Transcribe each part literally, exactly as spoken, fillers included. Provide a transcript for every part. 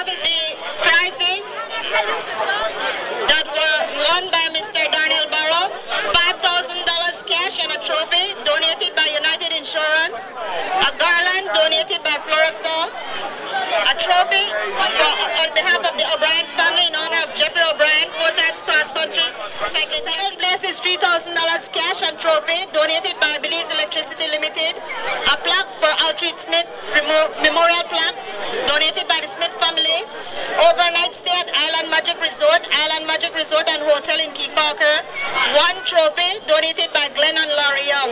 novelty prizes that were won by Mister Darnell Barrow, five thousand dollars cash and a trophy donated by United Insurance, a garland donated by Florasol, a trophy for, on behalf of the O'Brien family in honor of Jeffrey O'Brien, four times cross-country cyclist. Second place is three thousand dollars cash and trophy donated by Belize Electricity Limited, a plaque for Altre Smith memorial plaque donated by the Smith family, overnight stay at Island Magic Resort, Island Magic Resort and Hotel in Key Parker, one trophy donated by Glenn and Laurie Young.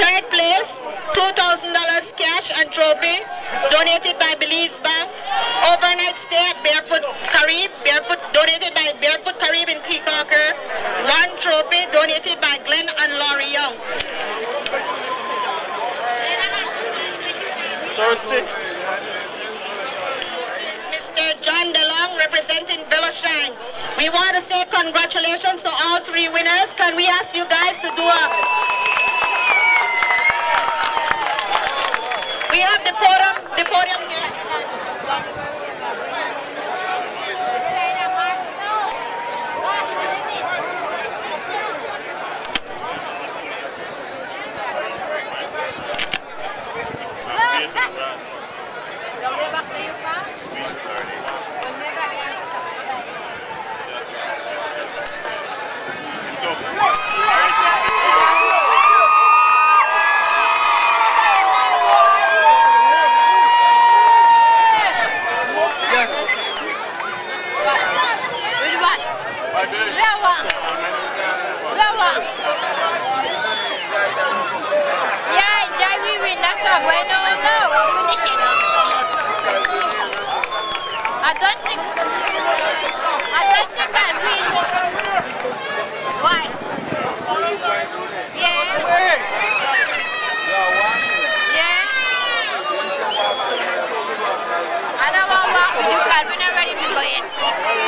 Third place, two thousand dollars cash and trophy donated by Belize Bank, overnight stay at Barefoot Caribbean, Barefoot donated by Barefoot Caribbean in Key Parker, one trophy donated by Glenn and Laurie Young. Thursday. Mister John DeLong representing Villa Shine. We want to say congratulations to all three winners. Can we ask you guys to do a... We have the podium, the podium guest. Go ahead.